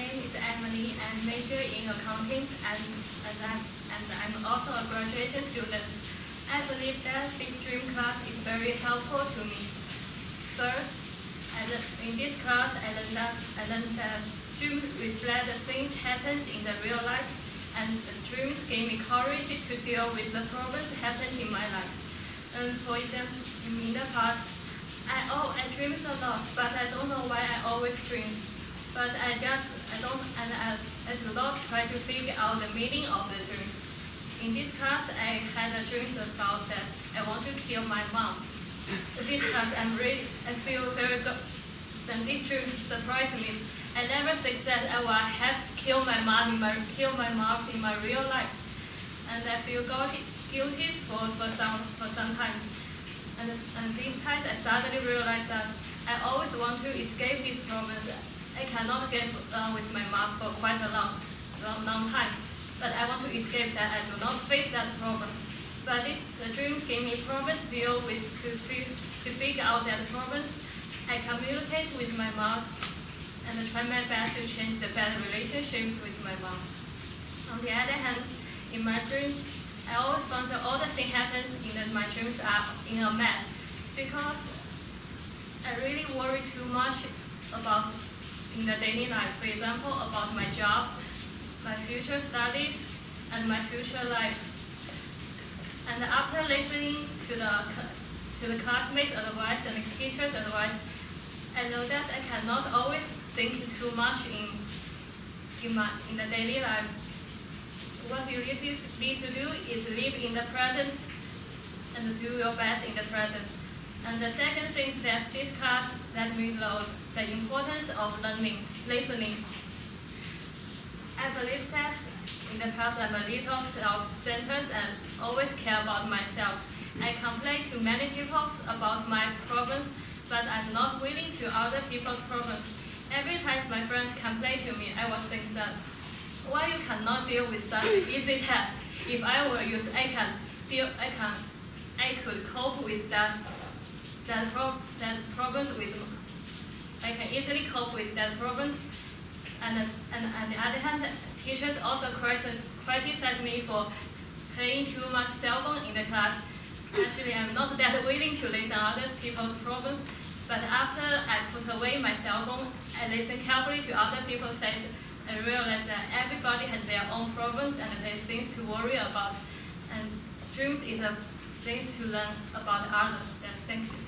name is Emily. I'm major in accounting and I'm also a graduate student. I believe that this dream class is very helpful to me. First, in this class, I learned that dreams reflect the things happens in the real life, and the dreams gave me courage to deal with the problems happened in my life. And for example, in the past, I dream a lot, but I don't know why I always dream. But I do not try to figure out the meaning of the dreams. In this class, I had a dream about that I want to kill my mom. In this class, I feel very good. And this dream surprised me. I never think that I will have killed my mom in my real life. And I feel guilty for some time. And this time, I suddenly realized that I always want to escape these problems. I cannot get along with my mom for quite a long time. But I want to escape that. I do not face that problems. But the dreams gave me problems to deal with to figure out that problems. I communicate with my mom, and I try my best to change the bad relationships with my mom. On the other hand, in my dreams, I always found that all the things happens in my dreams are in a mess, because I really worry too much about in the daily life. For example, about my job, my future studies, and my future life. And after listening to the classmates' advice and the teachers' advice, I know that I cannot always think too much in the daily lives. What you need to do is live in the present and do your best in the present. And the second thing is that this class that we learn the importance of learning, listening. I believe that in the past I'm a little self-centered and always care about myself. I complain to many people about my problems, but I'm not willing to other people's problems. Every time my friends complain to me, I will think that, why you cannot deal with such easy tasks? If I were you, I could cope with I can easily cope with that problems. And on the other hand, teachers also criticize me for playing too much cell phone in the class. Actually, I'm not that willing to listen to other people's problems. But after I put away my cell phone, I listen carefully to other people's things. I realized that everybody has their own problems and there's things to worry about. And dreams is a thing to learn about others. Thank you.